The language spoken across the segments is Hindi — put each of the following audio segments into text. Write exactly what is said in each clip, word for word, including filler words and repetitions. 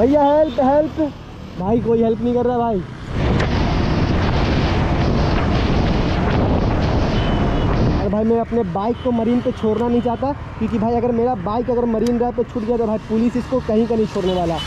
भैया हेल्प हेल्प। भाई कोई हेल्प नहीं कर रहा भाई। अरे भाई मैं अपने बाइक को मरीन पे छोड़ना नहीं चाहता, क्योंकि भाई अगर मेरा बाइक अगर मरीन ड्राइव पे छूट गया तो भाई पुलिस इसको कहीं का नहीं छोड़ने वाला।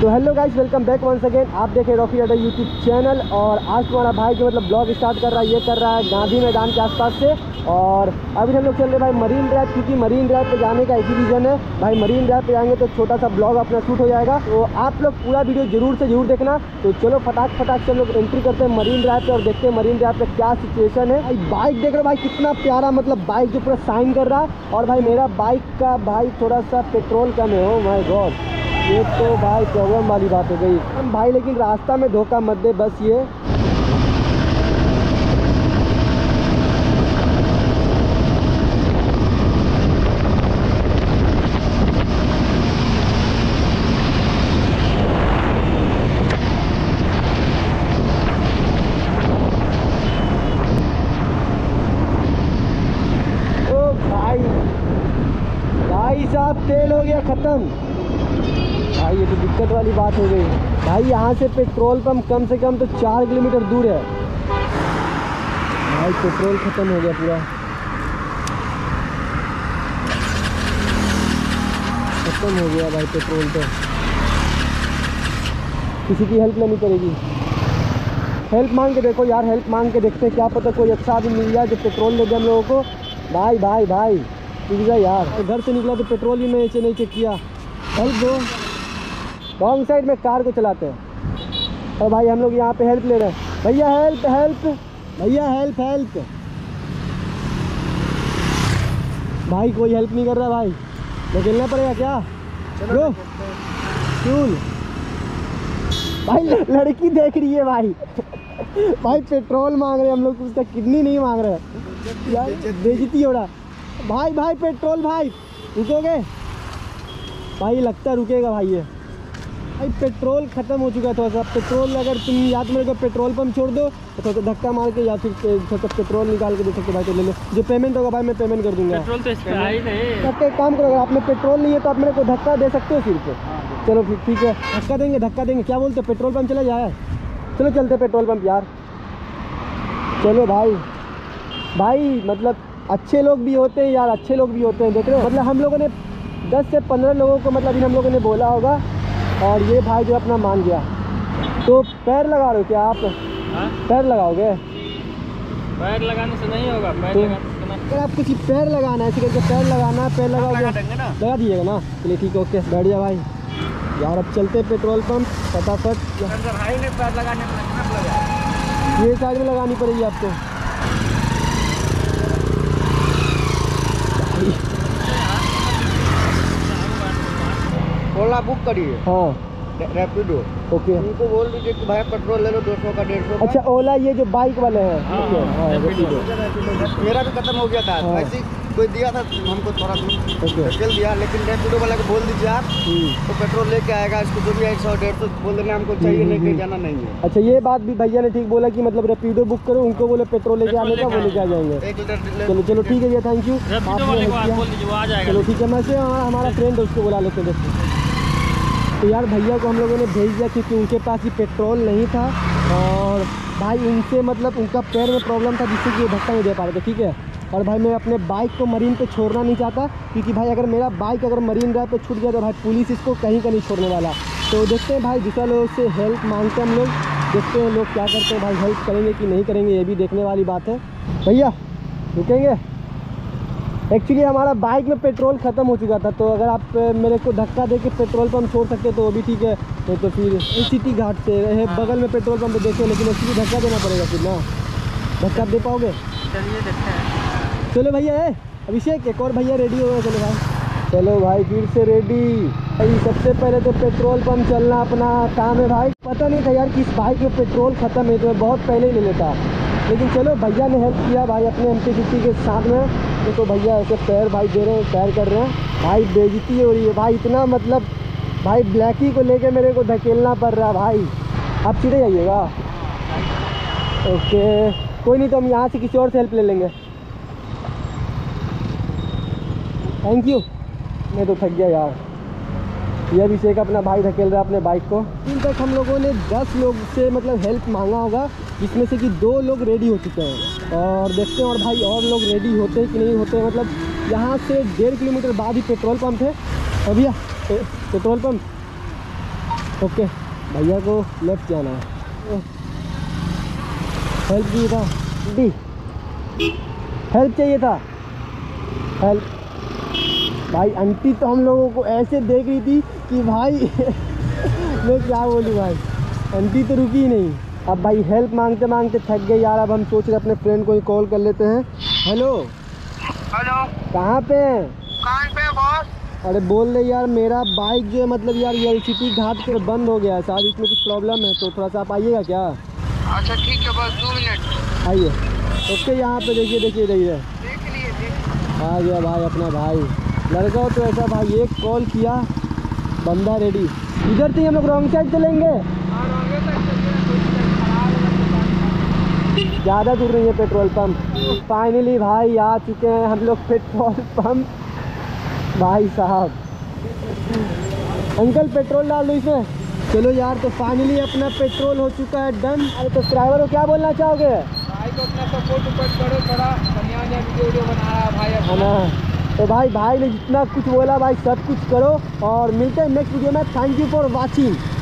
तो hello guys, welcome back once again. आप देखें रॉकी राइडर यूट्यूब चैनल। और आज तुम्हारा भाई जो मतलब ब्लॉग स्टार्ट कर रहा है, ये कर रहा है गांधी मैदान के आसपास से। और अभी हम लोग चल रहे भाई मरीन ड्राइव, क्योंकि मरीन ड्राइव पे जाने का एक ही रीज़न है। भाई मरीन ड्राइव पे जाएंगे तो छोटा सा ब्लॉग अपना शूट हो जाएगा। तो आप लोग पूरा वीडियो जरूर से जरूर देखना। तो चलो फटाक फटाक से लोग एंट्री करते हैं मरीन ड्राइव पे और देखते हैं मरीन ड्राइव पे क्या सिचुएशन है। भाई बाइक देख रहे हो भाई, कितना प्यारा मतलब बाइक जो पूरा साइन कर रहा है। और भाई मेरा बाइक का भाई थोड़ा सा पेट्रोल कम है। ओ माय गॉड, ये तो भाई प्रॉब्लम वाली बात हो गई भाई। लेकिन रास्ता में धोखा मत दे बस। ये तेल हो गया खत्म भाई, ये तो दिक्कत वाली बात हो गई भाई। यहाँ से पेट्रोल पंप कम से कम तो चार किलोमीटर दूर है भाई। पेट्रोल खत्म हो गया पूरा, खत्म हो गया भाई पेट्रोल। तो किसी की हेल्प लेनी पड़ेगी। हेल्प मांग के देखो यार, हेल्प मांग के देखते क्या पता कोई अच्छा आदमी मिल जाए जो पेट्रोल ले दे हम लोगों को। भाई भाई भाई यार, घर से निकला तो पेट्रोल ही मैंने नहीं चेक किया। हेल्प दो, रॉन्ग साइड में कार को चलाते हैं। और भाई हम लोग यहाँ पे हेल्प ले रहे हैं। भैया हेल्प हेल्प, भैया हेल्प हेल्प। भाई कोई हेल्प नहीं कर रहा भाई। निकलना पड़ेगा क्या? चलो फ्यूल भाई, लड़की देख रही है भाई। भाई पेट्रोल मांग रहे हैं हम लोग, उसका किडनी नहीं मांग रहे यार, बेइज्जती हो रहा। भाई भाई पेट्रोल भाई, रुकोगे भाई? लगता रुकेगा भाई। ये भाई पेट्रोल ख़त्म हो चुका है थोड़ा सा। पेट्रोल अगर तुम या तो मेरे को पेट्रोल पंप छोड़ दो तो थोड़ा सा धक्का मार के, या फिर थोड़ा सा पेट्रोल निकाल के दे सकते भाई। तो ले लो, जो पेमेंट होगा भाई मैं पेमेंट कर दूंगा। पेट्रोल तो इसका काम करो, अगर आप में पेट्रोल नहीं है तो आप मेरे को धक्का दे सकते हो फिर से। चलो फिर ठीक है, धक्का देंगे धक्का देंगे। क्या बोलते हो, पेट्रोल पम्प चला जाए? चलो चलते पेट्रोल पम्प यार। चलो भाई भाई, मतलब अच्छे लोग भी होते हैं यार, अच्छे लोग भी होते हैं। देख रहे हो, मतलब हम लोगों ने दस से पंद्रह लोगों को मतलब इन हम लोगों ने बोला होगा, और ये भाई जो अपना मान गया। तो पैर लगा रहे हो क्या आप? हाँ? पैर लगाओगे? पैर लगाने से नहीं होगा। पैर तो, लगाने से आप कुछ पैर लगाना है, ऐसे करके पैर लगाना, पैर लगाओगे लगा, लगा दीजिएगा ना। चलिए ठीक है, ओके बैठ जाए भाई यार। अब चलते पेट्रोल पम्प फटाफट। ये साइड में लगानी पड़ेगी आपको। ओला बुक करिए। हाँ रैपिडो। ओके, उनको बोल दीजिए कि भाई पेट्रोल ले लो दो सौ का डेढ़ सौ। अच्छा ओला, ये जो बाइक वाले हैं। हाँ, हाँ, हाँ, रैपिडो। मेरा भी खत्म हो गया था। हाँ। वैसे कोई दिया था हमको थोड़ा दूर चल दिया, लेकिन रैपिडो वाला को बोल दीजिए आप तो पेट्रोल लेके आएगा। इसको जो भी है सौ डेढ़ सौ बोल देना, हमको चाहिए नहीं, लेके जाना नहीं है। अच्छा ये बात भी भैया ने ठीक बोला कि मतलब रैपिडो बुक करो, उनको बोले पेट्रोल लेके आने का, वो लेके आ जाएंगे। चलो चलो ठीक है भैया, थैंक यू। चलो ठीक है, मैं हमारा फ्रेंड है उसको बुला लेते हैं देखते। तो यार भैया को हम लोगों ने भेज दिया क्योंकि उनके पास ही पेट्रोल नहीं था, और भाई उनसे मतलब उनका पैर में प्रॉब्लम था जिससे कि वो धक्का नहीं दे पा रहे थे। ठीक है, और भाई मैं अपने बाइक को मरीन पे छोड़ना नहीं चाहता, क्योंकि भाई अगर मेरा बाइक अगर मरीन ड्राइव पे छूट गया तो भाई पुलिस इसको कहीं का नहीं छोड़ने वाला। तो देखते हैं भाई, दूसरा लोगों से हेल्प मांगते हैं हम लोग, देखते हैं लोग क्या करते हैं भाई, हेल्प करेंगे कि नहीं करेंगे ये भी देखने वाली बात है। भैया रुकेंगे? एक्चुअली हमारा बाइक में पेट्रोल ख़त्म हो चुका था, तो अगर आप मेरे को धक्का देके पेट्रोल पंप छोड़ सकते तो वो भी ठीक है। तो, तो फिर सिटी घाट से रहे बगल में पेट्रोल पंप देखे, लेकिन एक्चुअली धक्का देना पड़ेगा फिर ना। धक्का दे पाओगे? चलिए देखते हैं। चलो भैया है अभिषेक, एक और भैया रेडी हो गए। चलो भाई, चलो भाई फिर से रेडी। भाई सबसे पहले तो पेट्रोल पम्प चलना अपना काम है भाई। पता नहीं था यार कि इस बाइक में पेट्रोल ख़त्म है, तो मैं बहुत पहले ही ले लेता, लेकिन चलो भैया ने हेल्प किया भाई अपने एम टी फिफ्टी के साथ में। तो भैया ऐसे पैर भाई दे रहे हैं, पैर कर रहे हैं भाई। बेइज्जती हो रही है भाई, इतना मतलब भाई ब्लैकी को लेके मेरे को धकेलना पड़ रहा भाई। आप सीधे जाइएगा। ओके कोई नहीं, तो हम यहाँ से किसी और से हेल्प ले लेंगे। Thank you. मैं तो थक गया यार। ये अभिषेक अपना भाई धकेल रहा है अपने बाइक को। इन तक हम लोगों ने दस लोग से मतलब हेल्प मांगा होगा, जिसमें से कि दो लोग रेडी हो चुके हैं और देखते हैं और भाई और लोग रेडी होते हैं कि नहीं होते। मतलब यहाँ से डेढ़ किलोमीटर बाद ही पेट्रोल पंप है। और भैया पेट्रोल पंप ओके, भैया को लेफ्ट जाना है। हेल्प चाहिए था डी, हेल्प चाहिए था हेल्प। भाई आंटी तो हम लोगों को ऐसे देख रही थी कि भाई मैं क्या बोलूँ भाई, आंटी तो रुकी ही नहीं। अब भाई हेल्प मांगते मांगते थक गए यार। अब हम सोच रहे अपने फ्रेंड को ही कॉल कर लेते हैं। हेलो हेलो, कहाँ पे हैं? कहाँ पे बॉस? अरे बोल रहे यार मेरा बाइक जो है मतलब यार ये एलसीटी घाट पर बंद हो गया है साहब, इसमें कुछ प्रॉब्लम है तो थोड़ा सा आप आइएगा क्या? अच्छा ठीक है बस दो मिनट आइए। ओके यहाँ पे देखिए देखिए देखिए देख लीजिए आ गया भाई अपना भाई लड़का। तो ऐसा भाई एक कॉल किया बंदा रेडी। इधर से हम लोग रॉन्ग साइड चलेंगे, ज़्यादा दूर नहीं है पेट्रोल पम्प। फाइनली भाई आ चुके हैं हम लोग पेट्रोल पम्प। भाई साहब अंकल पेट्रोल डाल दो इसमें। चलो यार तो फाइनली अपना पेट्रोल हो चुका है डन। अरे तो ड्राइवर को क्या बोलना चाहोगे? भाई को अपना सपोर्ट उपोर्ट करो, थोड़ा बढ़िया वीडियो वीडियो बना रहा है भाई अपना। तो भाई भाई ने जितना कुछ बोला भाई सब कुछ करो। और मिलते हैं नेक्स्ट वीडियो में। Thank you for watching.